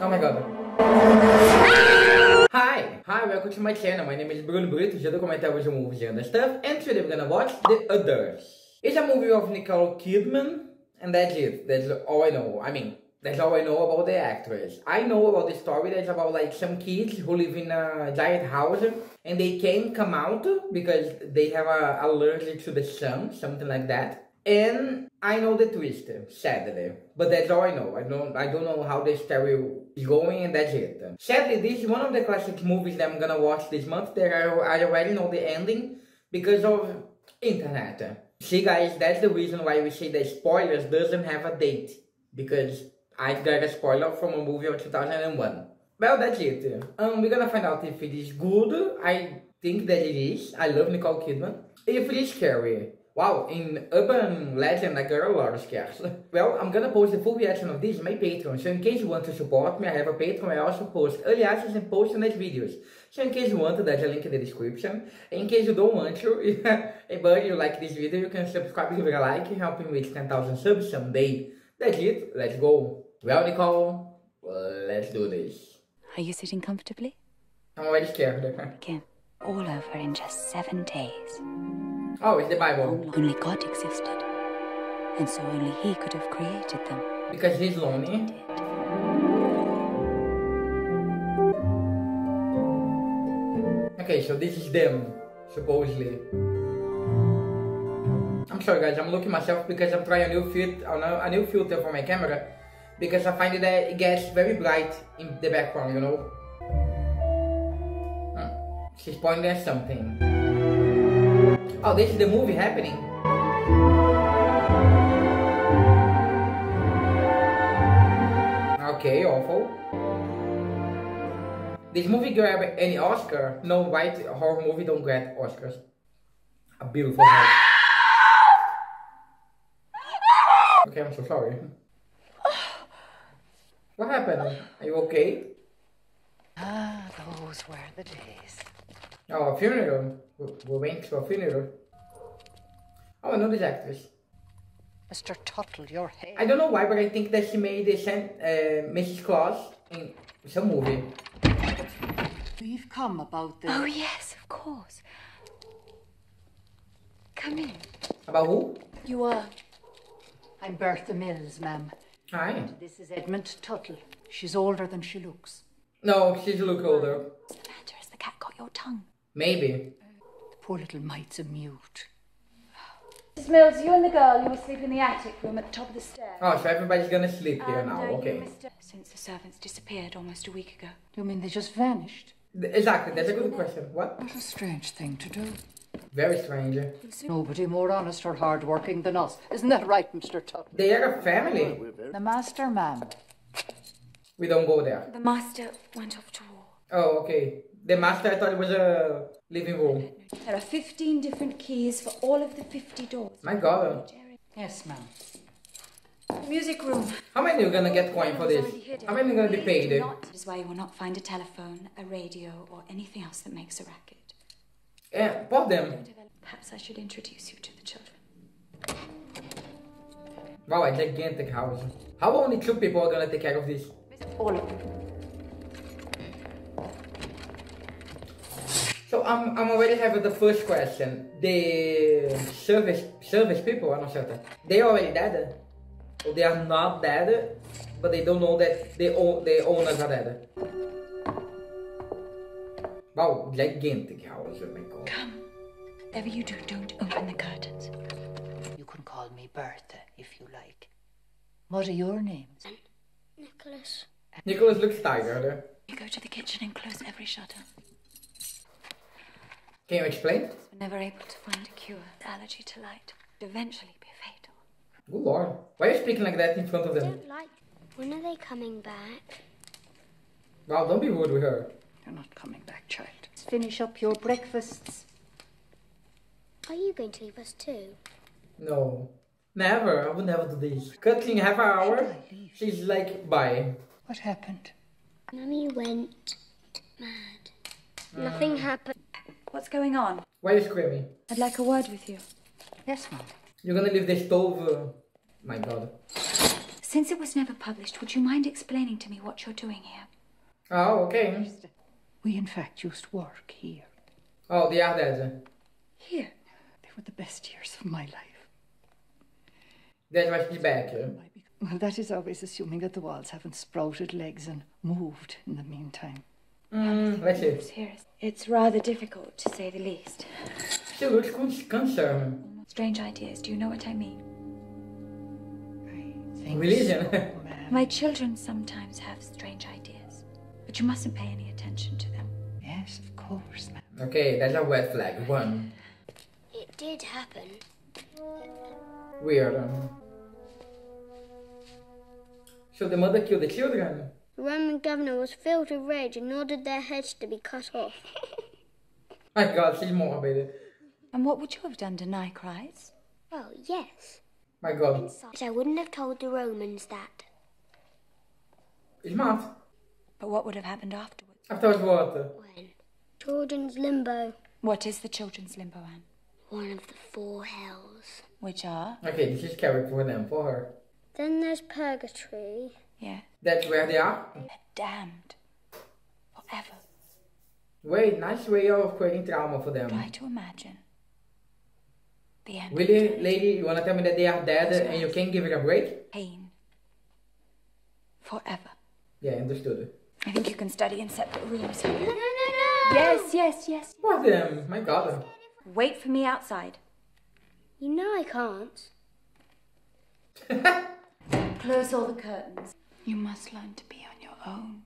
Oh my god. Hi, welcome to my channel. My name is Bruno Brito. Today we're going to movies and stuff, and today we're gonna watch The Others. It's a movie of Nicole Kidman, and that's it. That's all I know. I mean, that's all I know about the actress. I know about the story that's about like some kids who live in a giant house and they can't come out because they have an allergy to the sun, something like that. And I know the twist, sadly, but that's all I know. I don't know how the story is going, and that's it. Sadly, this is one of the classic movies that I'm gonna watch this month that I already know the ending because of internet. See guys, that's the reason why we say that spoilers doesn't have a date, because I got a spoiler from a movie of 2001. Well, that's it. We're gonna find out if it is good. I think that it is. I love Nicole Kidman. If it is scary. Wow, in urban legend, I got a lot of scares. Well, I'm gonna post the full reaction of this on my Patreon, so in case you want to support me, I have a Patreon. I also post early access and post on these videos. So in case you want, there's a link in the description. In case you don't want to, but you like this video, you can subscribe, give it a like, and help me reach 10,000 subs someday. That's it, let's go. Well, Nicole, let's do this. Are you sitting comfortably? I'm already scared. Again, all over in just 7 days. Oh, it's the Bible. Only God existed, and so only He could have created them. Because He's lonely. Okay, so this is them, supposedly. I'm sorry guys, I'm looking myself because I'm trying a new filter for my camera, because I find that it gets very bright in the background, you know. Huh. She's pointing at something. Oh, this is the movie happening. Okay, awful. This movie grab any Oscar? No, right? Horror movie don't grab Oscars. A beautiful house. Okay, I'm so sorry. What happened? Are you okay? Ah, those were the days. Oh, a funeral. We went to a funeral. Oh, I know this actress. Mr. Tuttle, your head. I don't know why, but I think that she made a Mrs. Claus in some movie. We've come about this. Oh, yes, of course. Come in. About who? You are. I'm Bertha Mills, ma'am. Hi. And this is Edmund Tuttle. She's older than she looks. No, she looks older. What's the matter? Has the cat got your tongue? Maybe. The poor little mite's a mute. Mrs. Mills, you and the girl, you will sleep in the attic room at the top of the stairs. Oh, so everybody's gonna sleep here now, okay. Since the servants disappeared almost a week ago. You mean they just vanished? Exactly, that's a good question. What? What a strange thing to do. Very strange. Nobody more honest or hard-working than us. Isn't that right, Mr. Tuttle? They are a family. The master, ma'am. We don't go there. The master went off to war. Oh, okay. The master, I thought it was a living room. There are 15 different keys for all of the 50 doors. My god. Yes, ma'am. Music room. How many are you gonna get coin for this? How many are you gonna be paid? That is why you will not find a telephone, a radio, or anything else that makes a racket. Yeah, pop them. Perhaps I should introduce you to the children. Wow, a gigantic house. How only 2 people are gonna take care of this? All of them. So I'm already having the first question. The service people are not certain. They already dead. Or they are not dead, but they don't know that the owners are dead. Wow, gigantic house, oh my god. Come. Whatever you do, don't open the curtains. You can call me Bertha if you like. What are your names? Nicholas. Nicholas looks tired. You go to the kitchen and close every shutter. Can you explain? We're never able to find a cure. The allergy to light would eventually be fatal. Good lord. Why are you speaking like that in front of them? I don't like. When are they coming back? Wow, don't be rude with her. You're not coming back, child. Let's finish up your breakfasts. Are you going to leave us too? No. Never. I would never do this. Cutting half an hour. She's like, bye. What happened? Mummy went mad. Nothing happened. What's going on? Why are you screaming? I'd like a word with you. Yes, ma'am. You're gonna leave the stove... My god. Since it was never published, would you mind explaining to me what you're doing here? Oh, okay. We, in fact, used to work here. Oh, the Others. Here. They were the best years of my life. There's my feedback. Well, that is always assuming that the walls haven't sprouted legs and moved in the meantime. Let's see. It's rather difficult, to say the least. She looks concerned. Strange ideas, do you know what I mean? Religion. So, my children sometimes have strange ideas, but you mustn't pay any attention to them. Yes, of course, ma'am. Okay, that's a red flag. One. It did happen. Weird. So the mother killed the children? The Roman governor was filled with rage and ordered their heads to be cut off. My God, she's morbid. And what would you have done? Deny Christ? Well, yes. My God. But I wouldn't have told the Romans that. It's mad. But what would have happened afterwards? Afterwards what? When? Children's limbo. What is the children's limbo, Anne? One of the four hells. Which are? Okay, this is character for them, for her. Then there's purgatory. Yeah. That's where they are? They're damned. Forever. Wait, nice way of creating trauma for them. Try to imagine. Really, lady, you wanna tell me that they are dead and you can't give it a break? Pain. Forever. Yeah, understood. I think you can study in separate rooms. No, no, no, no! Yes, yes, yes. What them? My God. Wait for me outside. You know I can't. Close all the curtains. You must learn to be on your own.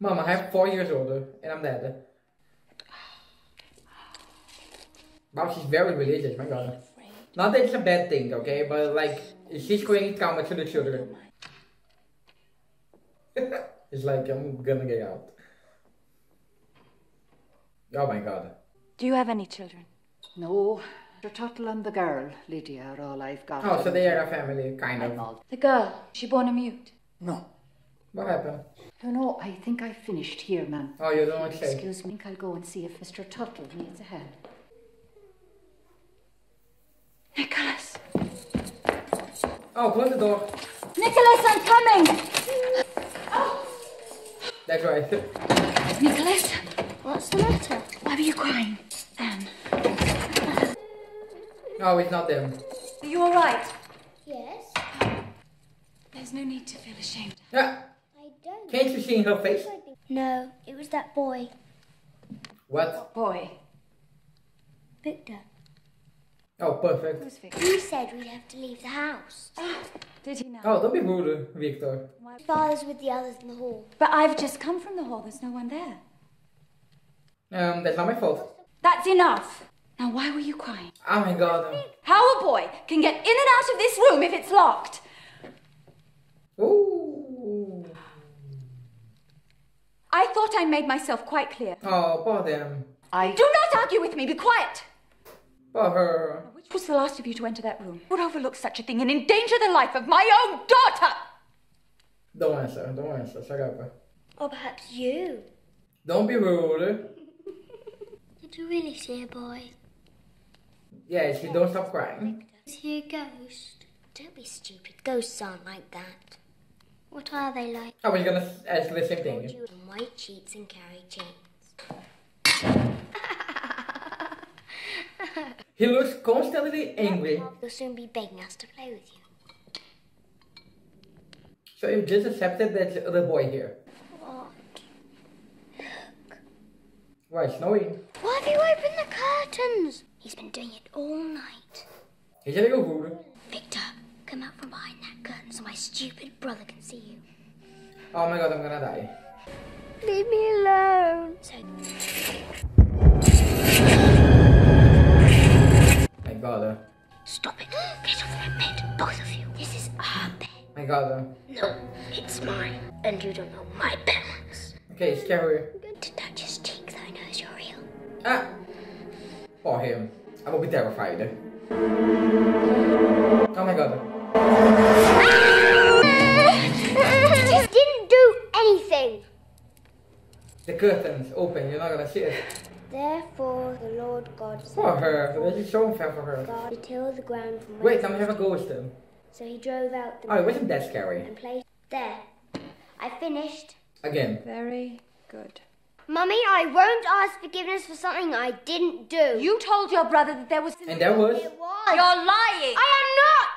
Mom, I have 4 years older and I'm dead. Wow, she's very religious, my God. Not that it's a bad thing, okay? But like, she's creating trauma to the children. It's like, I'm gonna get out. Oh my God. Do you have any children? No. The Tuttle and the girl, Lydia, are all I've got. Oh, so they are a family, kind of. The girl, she born a mute? No. What happened? I don't know, I think I finished here, ma'am. Oh, you don't want to say? Excuse me, I think I'll go and see if Mr. Tuttle needs a hand. Nicholas! Oh, close the door. Nicholas, I'm coming! Oh. That's right. Nicholas? What's the matter? Why were you crying? Anne. No, it's not them. Are you alright? Yes. Oh, there's no need to feel ashamed. Yeah. I don't. Can't you see her face? No, it was that boy. What? Boy? Victor. Oh, perfect. He said we'd have to leave the house. Oh, did he now? Oh, don't be rude, Victor. My father's with the others in the hall. But I've just come from the hall. There's no one there. That's not my fault. That's enough. Now, why were you crying? Oh, my God. How a boy can get in and out of this room if it's locked? Ooh. I thought I made myself quite clear. Oh, poor them. I... Do not argue with me. Be quiet. Her. Which was the last of you to enter that room? Would overlook such a thing and endanger the life of my own daughter? Don't answer, shut up. Or perhaps you. Don't be rude. Did you really see a boy? Yes, you don't stop crying. Is he a ghost? Don't be stupid, ghosts aren't like that. What are they like? I was gonna ask the same thing. White sheets and carry chains. He looks constantly angry. You'll soon be begging us to play with you. So you just accepted that other boy here. What? Look. Why, it's snowing. Why have you opened the curtains? He's been doing it all night. He's a little rude. Victor, come out from behind that curtain so my stupid brother can see you. Oh my God, I'm gonna die. Leave me alone. So... God. Stop it. Get off that bed, both of you. This is our bed. My God. No, it's mine. And you don't know my balance. Okay, it's scary. To touch his cheek, though, knows you're real. Ah! Poor him. I will be terrified. Oh my God. I just didn't do anything. The curtain's open, you're not gonna see it. Therefore, the Lord God said, for her, this is so unfair for her. God, till the ground from wait, I'm gonna have a ghost then. So he drove out the... Oh, it wasn't that scary. And placed... There. I finished. Again. Very good. Mummy, I won't ask forgiveness for something I didn't do. You told your brother that there was... And there was. It was. You're lying. I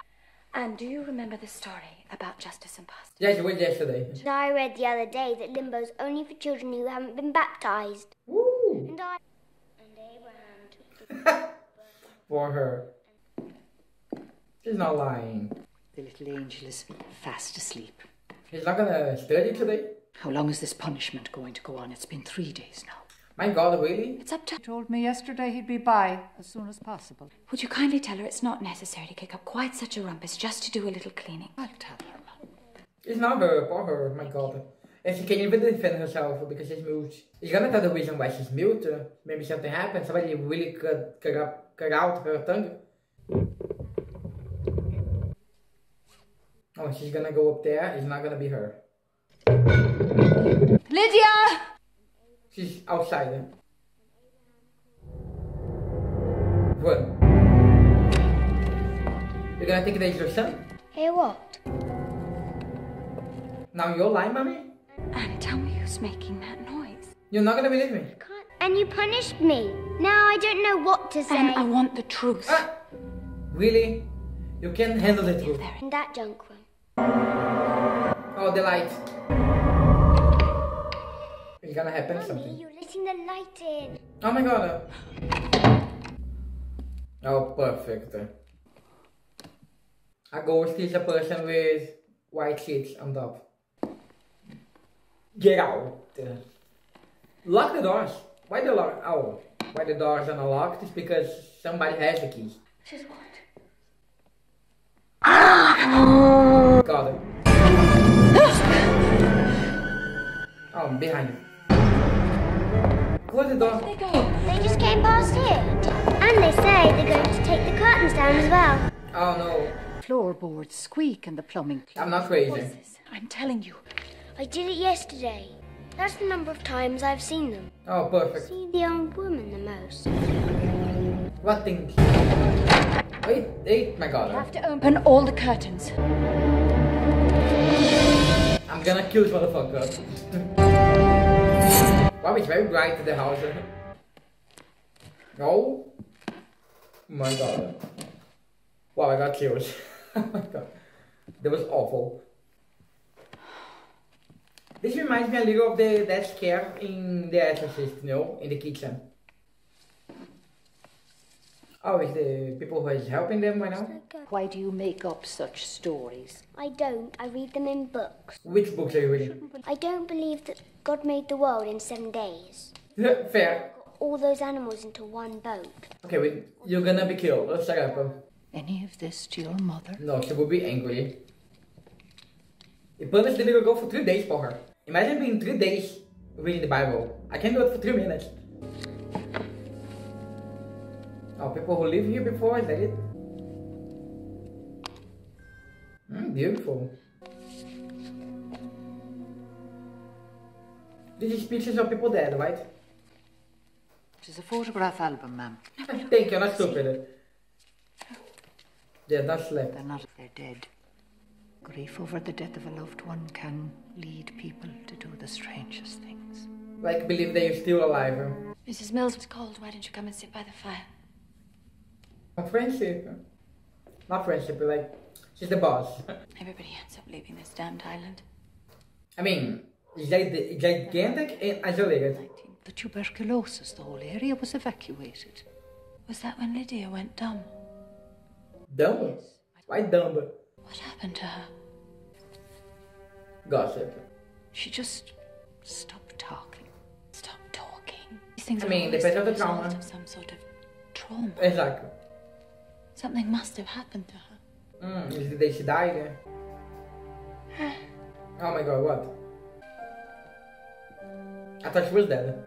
am not. And do you remember the story about justice and past? Yes, it was yesterday. I read the other day that limbo's only for children who haven't been baptized. Woo. And I... And Abraham... For her. She's not lying. The little angel is fast asleep. He's not gonna study today? How long is this punishment going to go on? It's been 3 days now. My God, really? It's up to... He told me yesterday he'd be by as soon as possible. Would you kindly tell her it's not necessary to kick up quite such a rumpus just to do a little cleaning? I'll tell her, Mum. It's not her, for her, my God. And she can't even defend herself because she's mute. She's gonna tell the reason why she's mute. Maybe something happened, somebody really cut out her tongue. Oh, she's gonna go up there, it's not gonna be her. Lydia! She's outside. What? You're gonna think that it's your son? Hey, what? Now you're lying, Mommy? And tell me who's making that noise. You're not gonna believe me. You can't. And you punished me. Now I don't know what to say. And I want the truth. Ah! Really? You can't handle the truth. In that junk room. Oh, the light. It's gonna happen. Mommy, something. You're letting the light in. Oh my God. Oh, perfect. A ghost is a person with white sheets on top. Get out. Lock the doors. Why the lock? Oh, why the doors are not locked is because somebody has the keys. She's what? Got it. Oh, behind you. Close the door. Where did they go? They just came past here. And they say they're going to take the curtains down as well. Oh no. Floorboards squeak and the plumbing. I'm not crazy. I'm telling you. I did it yesterday. That's the number of times I've seen them. Oh, perfect. I see the young woman the most. What thing? Wait, my God. You have to open all the curtains. I'm gonna kill this motherfucker. Wow, it's very bright in the house. Oh my God. Wow, I got chills. That was awful. This reminds me a little of that scare in The Exorcist, you know, in the kitchen. Oh, is the people who is helping them right now? Why do you make up such stories? I don't. I read them in books. Which books are you reading? I don't believe that God made the world in 7 days. Fair. All those animals into one boat. Okay, wait, you're gonna be killed. Let's check up. Any of this to your mother? No, she will be angry. He punished the little girl for 3 days for her. Imagine being 3 days reading the Bible. I can't do it for 3 minutes. Oh, people who lived here before, is that it? Beautiful. This is pictures of people dead, right? This is a photograph album, ma'am. Thank you, not stupid. They're not slept. They're not, they're dead. Grief over the death of a loved one can lead people to do the strangest things. Like, believe that you're still alive. Huh? Mrs. Mills, it's cold. Why don't you come and sit by the fire? Friendship. Not friendship, but like, she's the boss. Everybody ends up leaving this damned island. I mean, it's gigantic and isolated. The tuberculosis, the whole area was evacuated. Was that when Lydia went dumb? Dumb? Yes. Why dumb? What happened to her? Gossip. She just stopped talking. Stopped talking. These things are the result of some sort of trauma. Exactly. Something must have happened to her. Is the day she died? Eh? Oh my God, what? I thought she was dead.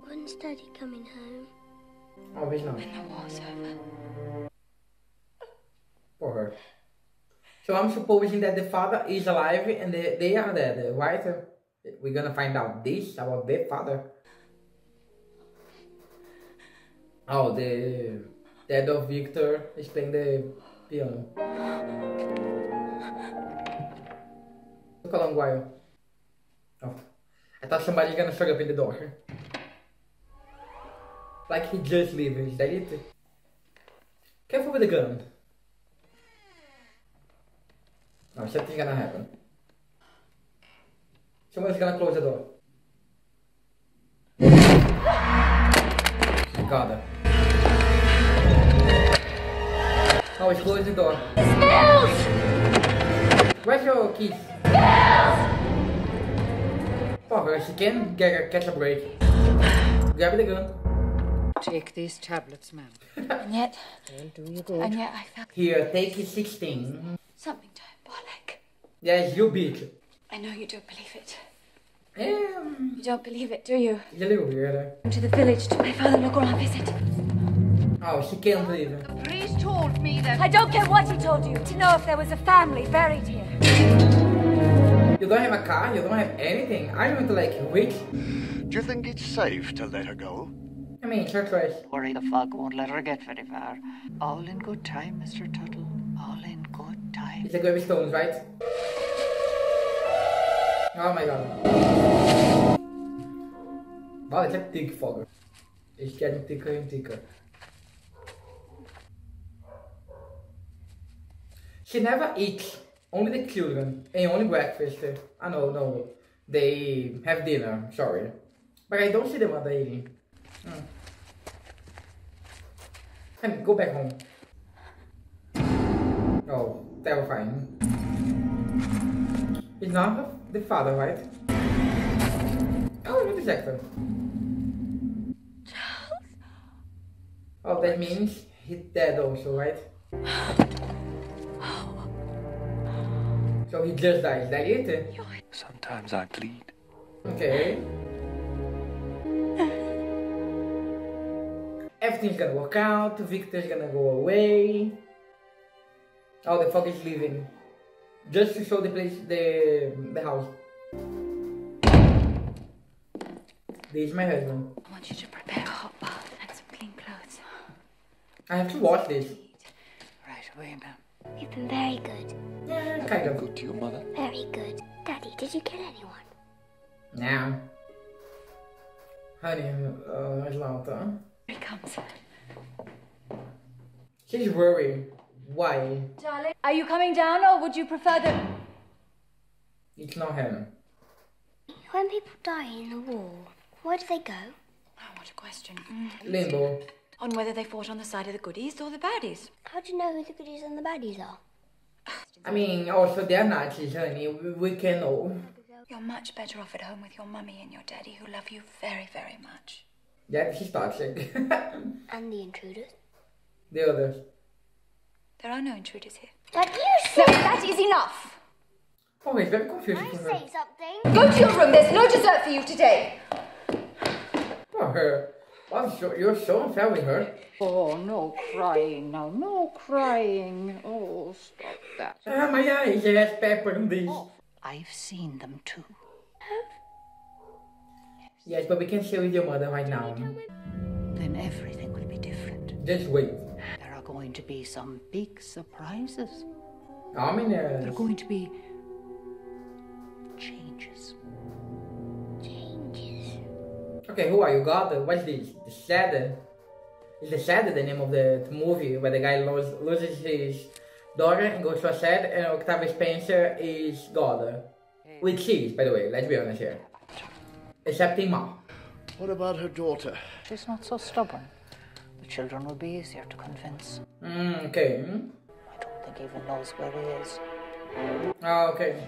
When's Daddy coming home? Oh, he's not. When the war's over. For her. So I'm supposing that the father is alive and they are dead, right? We're gonna find out this about their father. Oh, the... Dead of Victor is playing the Yun. Look a long while. Oh. I thought somebody was gonna show up in the door. Like he just leaving, is that it? Careful with the gun. No, something's gonna happen. Someone's gonna close the door. I got her. Oh, it's closing the door. Mills! Where's your keys? Mills! Fuck her, she can't catch a break. Grab the gun. Take these tablets, ma'am. And yet, I felt... Here, take his 16. Something diabolic. Yes, you bitch. I know you don't believe it. You don't believe it, do you? You're a little weirder. To the village, to my father, look, or I'll visit. Oh, she can't believe it. The priest told me that... I don't care what he told you. To know if there was a family buried here. You don't have a car, you don't have anything. I don't like you, witch. Do you think it's safe to let her go? I mean, it's her choice. Worry the fog won't let her get very far. All in good time, Mr. Tuttle. All in good time. It's a gravy stones, right? Oh my god. Wow, it's a thick fog. It's getting thicker and thicker. She never eats. Only the children. And only breakfast. I know, no. They have dinner, sorry. But I don't see the mother eating. Mm. And go back home. Oh, terrifying. It's not the father, right? Oh, the detective. Charles. Oh, that means he's dead also, right? So he just died. Is that it? Sometimes I bleed. Okay. Everything's gonna work out, Victor's gonna go away. Oh, the fog is leaving. Just to show the place, the house. This is my husband. I want you to prepare a hot bath and some clean clothes. I have to watch this. Right away, ma'am. You've been very good. Yeah, kind of. Good to your mother. Very good. Daddy, did you kill anyone? No. Honey, it's loud, huh? He comes. She's worried. Why? Darling, are you coming down or would you prefer the... It's not him. When people die in the war, where do they go? Oh, what a question. Limbo. On whether they fought on the side of the goodies or the baddies. How do you know who the goodies and the baddies are? I mean, also they're Nazis, honey. We can know. You're much better off at home with your mummy and your daddy who love you very, very much. Yeah, she's toxic. And the intruders? The others. There are no intruders here. That you say? No, that is enough! Oh, it's very confusing. I say something. Go to your room, there's no dessert for you today. Oh, her. Well, you're so unfair with her. Oh, no crying now, no crying. Oh, stop that. Ah, my eyes, it has pepper in this. Oh, I've seen them too. Yes, but we can share with your mother right now. Then everything will be different. Just wait. There are going to be some big surprises. Ominous. There are going to be changes. Changes. Okay, who are you? God, what's this? The Shadow. Is the Shadow the name of the movie where the guy loses his daughter and goes to a shed and Octavia Spencer is God. Which she is, by the way, let's be honest here. Accepting mom. What about her daughter? She's not so stubborn. The children will be easier to convince. Okay. I don't think he even knows where he is. Oh, okay.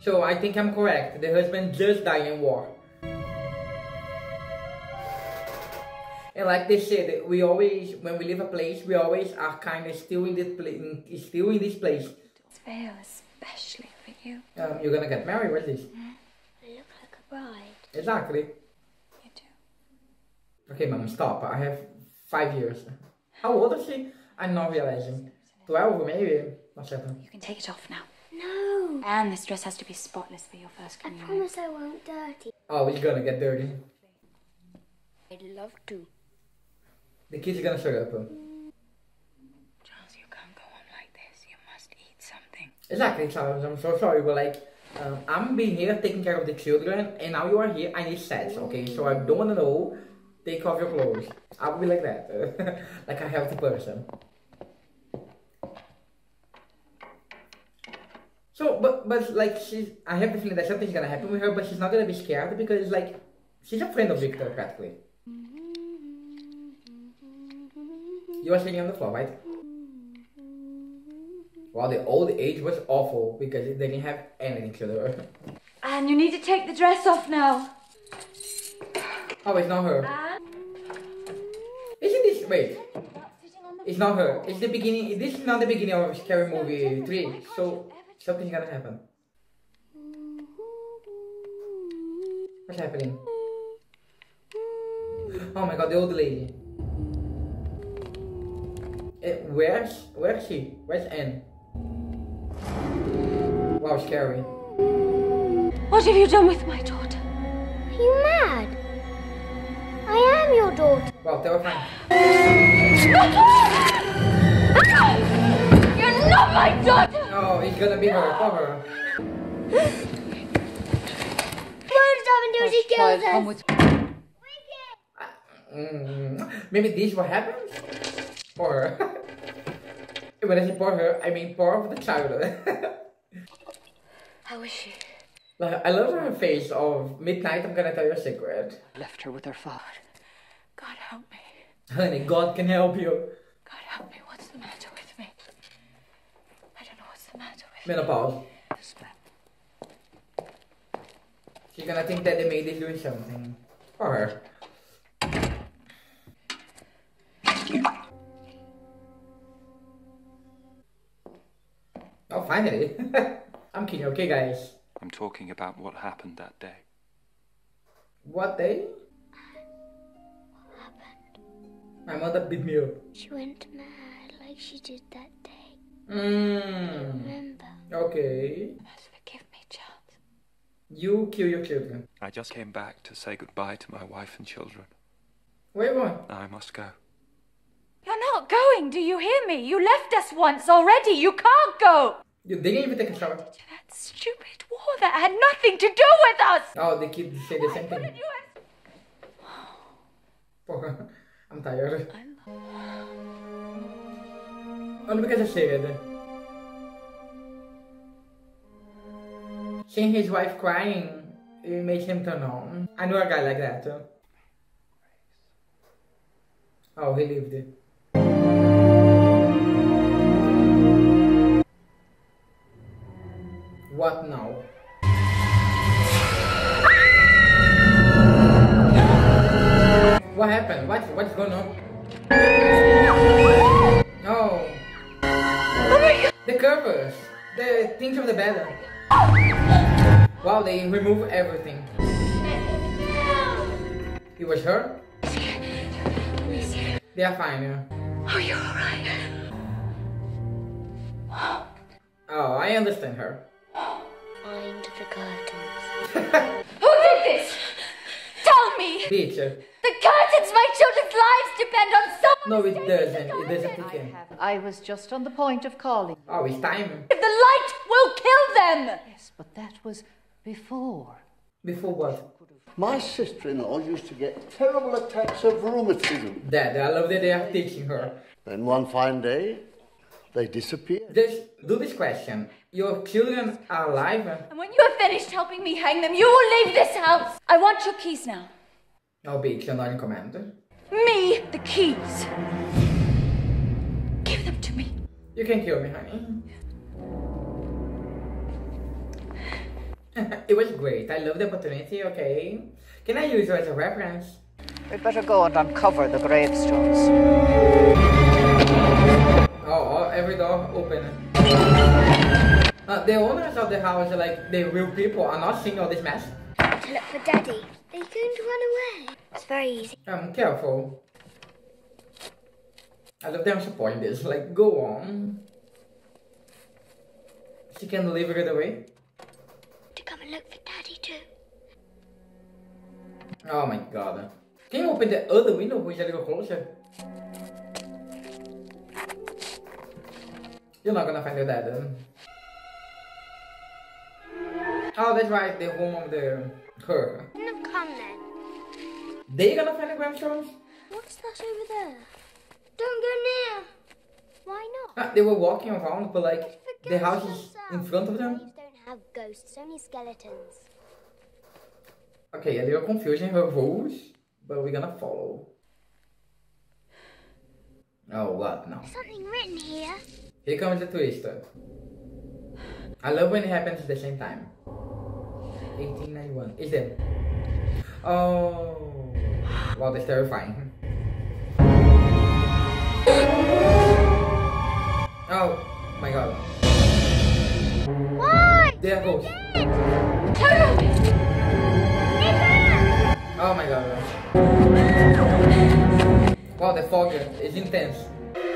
So I think I'm correct. The husband just died in war. And like they said, we always, when we leave a place, we always are kind of still in this place. This veil, especially for you. You're gonna get married, what is this? Right. Exactly. You do. Okay, Mum, stop. I have 5 years. How old is she? I'm not realizing. 12, maybe. Not certain. You can take it off now. No. And this dress has to be spotless for your first communion. I promise I won't dirty. Oh, it's gonna get dirty. I'd love to. The kids are gonna show up. Charles, you come. Exactly, Charles, I'm so sorry, but like, I'm being here taking care of the children, and now you are here and it's sad, okay? So I don't wanna know, take off your clothes. I'll be like that, like a healthy person. So, but like, I have the feeling that something's gonna happen with her, but she's not gonna be scared because, like, she's a friend of Victor, practically. You are sitting on the floor, right? Wow, the old age was awful because they didn't have anything to do. Anne, you need to take the dress off now. Oh, it's not her. Anne? Isn't this... wait. It's not her. It's the beginning... this is not the beginning of Scary Movie 3, so... something's gonna happen. What's happening? Oh my god, the old lady. Where's she? Where's Anne? Wow, scary. What have you done with my daughter? Are you mad? I am your daughter. Wow, terrifying. Not my daughter! No, it's gonna be her. Cover her. What does Robin do? She kills us. Maybe this is what happens? Poor her. When I say poor her, I mean poor of the child. How is she? Like, I love her face of midnight, I'm gonna tell you a secret. Left her with her father. God help me. Honey, God can help you. God help me, what's the matter? Menopause. She's gonna think that the maid is doing something for her. Oh, finally. I'm kidding, okay, guys? I'm talking about what happened that day. What day? What happened? My mother beat me up. She went mad like she did that day. Remember. Okay. You must forgive me, Charles. You kill your children. I just came back to say goodbye to my wife and children. Where am I? I must go. You're not going, do you hear me? You left us once already. You can't go. You didn't even take a shower. That stupid war that had nothing to do with us. Oh, the kids say the same thing. Oh, I'm tired. Only because I said. Seeing his wife crying, it made him turn on. I knew a guy like that. Oh, he lived it. What now? What happened? What's going on? The covers, the things of the bedroom. Wow, they remove everything. It was her? They are fine, yeah. Oh, you're alright. Oh, I understand her. Mind the curtains. Who did this? Tell me! Teacher. The curtains, my children's lives depend on someone. No, it doesn't. It doesn't begin. I was just on the point of calling. Oh, it's time. If the light will kill them. Yes, but that was before. Before what? My sister-in-law used to get terrible attacks of rheumatism. Dad, I love that they are teaching her. Then one fine day, they disappeared. Just do this question. Your children are alive. And when you are finished helping me hang them, you will leave this house. I want your keys now. No, bitch, you're not in command. Me, the keys. Give them to me. You can kill me, honey. It was great. I love the opportunity, okay? Can I use you as a reference? We'd better go and uncover the gravestones. Oh, every door open. The owners of the house are like, the real people are not seeing all this mess. To look for Daddy. Are you going to run away? That's very easy. Careful. I love them supporting this. Like, go on. She can leave right away. To come and look for Daddy too. Oh my god. Can you open the other window, which is a little closer? You're not gonna find your dad. Oh, that's right, the home of her. Wouldn't have come then. They gonna find the gravestones? What's that over there? Don't go near. Why not? They were walking around, but like the house is in front of them. These don't have ghosts, only skeletons. Okay, a little confusion in her rules, but we're gonna follow. Oh, what now? Something written here. Here comes the twister. I love when it happens at the same time. 1891. It's them. Oh. Wow, that's terrifying. Oh my god. What? There goes. Oh my god. Wow, the fog is intense.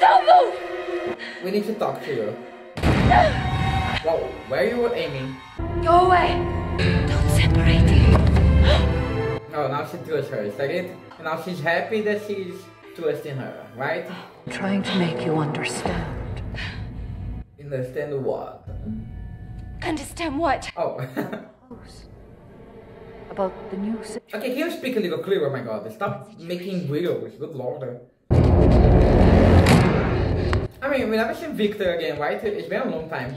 Don't move! We need to talk to you. Wow, where you were aiming? Go away! Don't separate you. Oh, now she trusts her, is that it? And now she's happy that she's trusting her, right? I'm trying to make you understand. Understand what? Understand what? Oh. About the news. Okay, can you speak a little clearer? Oh my god, stop making weirdos, good lord. I mean, we never seen Victor again, right? It's been a long time.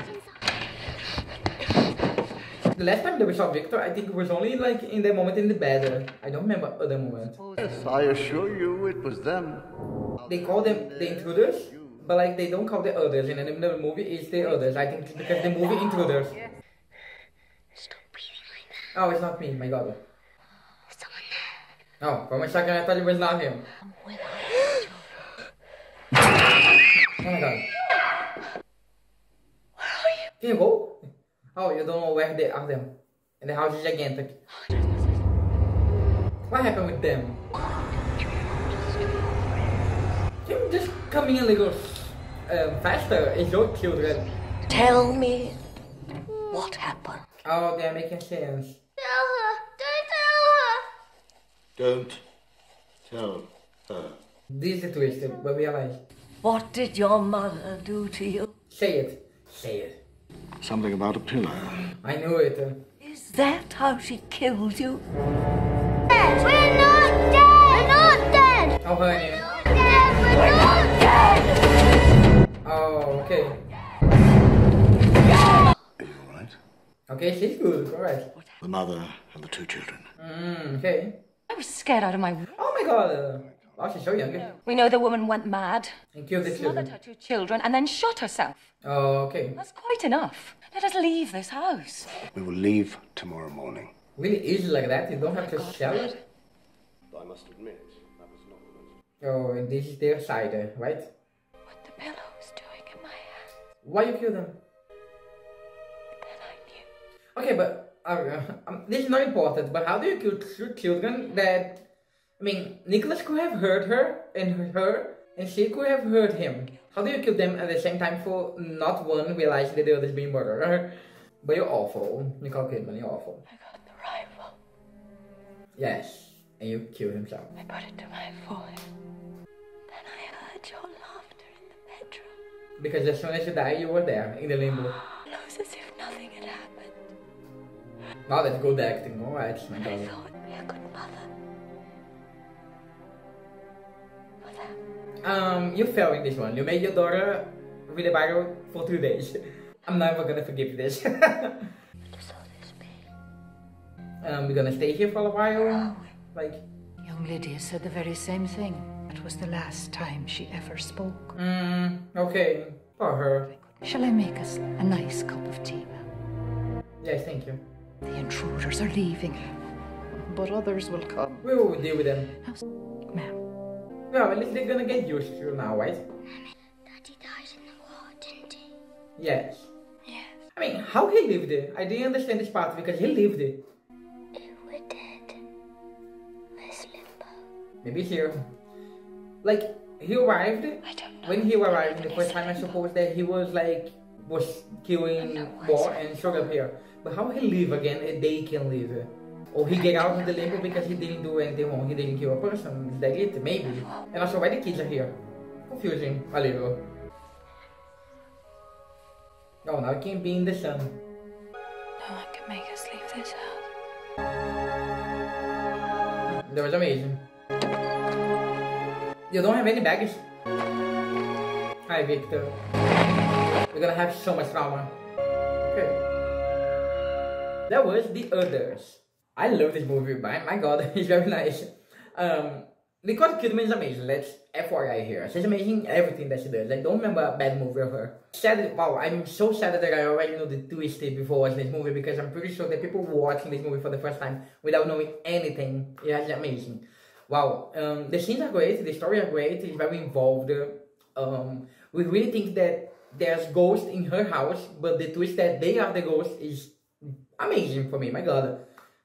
The last time that we saw Victor, I think it was only like in the moment in the bed. I don't remember other moments. Yes, I assure you it was them. They call them the intruders, but like they don't call the others. And in the movie, it's the others. I think it's because the movie intruders. Stop breathing like that. Oh, it's not me, my god. Someone there. Oh, for a second I thought it was not him. I'm with you. Oh my god. Where are you? Can you go? Oh, you don't know where they are them. And the house is gigantic. What happened with them? They're just coming a little faster. It's your children. Tell me what happened. Oh, they're making sense. Tell her! Don't tell her! Don't tell her. This is twisted, but realize. What did your mother do to you? Say it. Say it. Something about a pillow. I knew it. Is that how she killed you? We're not dead! We're not dead! Oh, honey. We're not dead! We're not dead! Oh, okay. Are you alright? Okay, she's good. Alright. The mother and the two children. Okay. I was scared out of my... Oh my god! Oh, she's so young. We know the woman went mad. And killed the children. Smothered her two children and then shot herself. Oh, okay. That's quite enough. Let us leave this house. We will leave tomorrow morning. Really easy like that? You don't have to sell it? I must admit, that was not the most... Oh, and this is their side, right? What the pillow was doing in my hand. Why you kill them? Then I knew. Okay, but... this is not important, but how do you kill two children that... I mean, Nicholas could have hurt her and she could have hurt him. How do you kill them at the same time for not one realizing that the other is being murdered? But you're awful, Nicole Kidman, you're awful. I got the rifle. Yes, and you killed himself. I put it to my forehead. Then I heard your laughter in the bedroom. Because as soon as you died, you were there, in the limbo. It was as if nothing had happened. Wow, that's good acting, alright. I thought I'd be a good mother. You fell in this one. You made your daughter read the Bible for 2 days. I'm never gonna forgive this. We're gonna stay here for a while. Like, young Lydia said the very same thing. That was the last time she ever spoke. Okay. For her. Shall I make us a nice cup of tea now? Yes, thank you. The intruders are leaving, but others will come. We will deal with them. Ma'am. No, at least they're gonna get used to now, right? Daddy died in the war, didn't he? Yes. Yes. I mean, how he lived it? I didn't understand this part because he lived it. You were dead. This limbo. Maybe here. Like, he arrived. I don't know. When he arrived the first time, I suppose that he was like, killing war and showed up here. But how he live again? They can live. Or he get out of the limbo because he didn't do anything wrong, he didn't kill a person, is that it? Maybe. And also, why the kids are here? Confusing, a little. No, now it can't be in the sun. No one can make us leave this house. That was amazing. You don't have any baggage. Hi, Victor. You're gonna have so much trauma. Okay. That was The Others. I love this movie, my god, it's very nice. Nicole Kidman is amazing, let's FYI here. She's amazing in everything that she does. I don't remember a bad movie of her. Sadly, wow, I'm so sad that I already knew the twist before watching this movie, because I'm pretty sure that people watching this movie for the first time without knowing anything, yeah, it's amazing. Wow, the scenes are great, the story are great, it's very involved. We really think that there's ghosts in her house, but the twist that they are the ghosts is amazing for me, my god.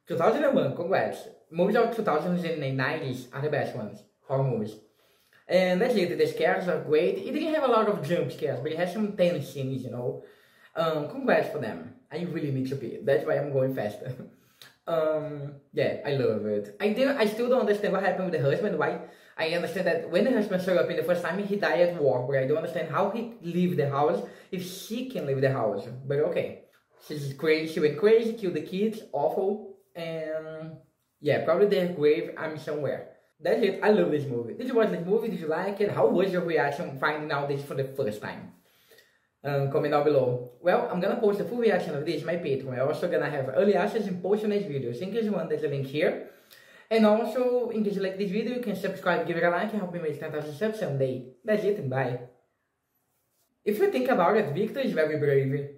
2001, congrats. Movies of 2000s and 90s are the best ones, horror movies. And that's it, the scares are great. It didn't have a lot of jump scares, but it has some tense scenes, you know. Congrats for them. I really need to pee, that's why I'm going faster. Yeah, I love it. I still don't understand what happened with the husband, why? I understand that when the husband showed up in the first time, he died at war, but I don't understand how he leave the house, if she can leave the house, but okay. She's crazy, she went crazy, killed the kids, awful, and yeah, probably their grave, I'm somewhere. That's it, I love this movie. Did you watch this movie? Did you like it? How was your reaction finding out this for the first time? Comment down below. Well, I'm gonna post a full reaction of this in my Patreon. I'm also gonna have early access and post-on-edge videos. In case you want, there's a link here. And also, in case you like this video, you can subscribe, give it a like, and help me make 10,000 subs someday. That's it, and bye. If you think about it, Victor is very brave.